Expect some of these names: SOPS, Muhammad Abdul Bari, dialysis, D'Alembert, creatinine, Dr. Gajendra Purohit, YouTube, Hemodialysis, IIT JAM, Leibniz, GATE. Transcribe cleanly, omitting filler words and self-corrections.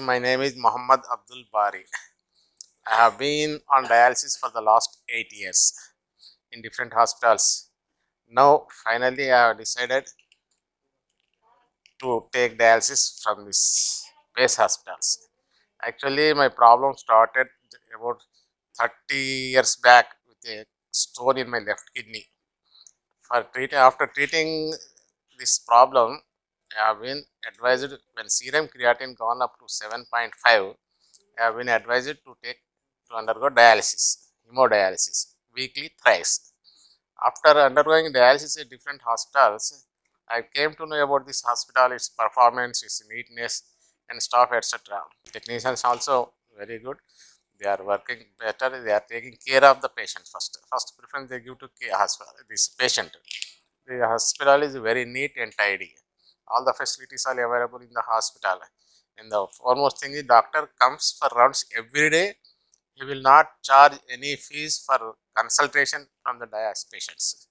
My name is Muhammad Abdul Bari. I have been on dialysis for the last 8 years in different hospitals. Now, finally, I have decided to take dialysis from this base hospitals. Actually, my problem started about 30 years back with a stone in my left kidney. After treating this problem, I have been advised when serum creatinine gone up to 7.5, I have been advised to undergo dialysis, hemodialysis, weekly thrice. After undergoing dialysis at different hospitals, I came to know about this hospital, its performance, its neatness and staff, etc. Technicians also very good. They are working better. They are taking care of the patient first. First preference they give to this patient. The hospital is very neat and tidy. All the facilities are available in the hospital. And the foremost thing is doctor comes for rounds every day. He will not charge any fees for consultation from the dialysis patients.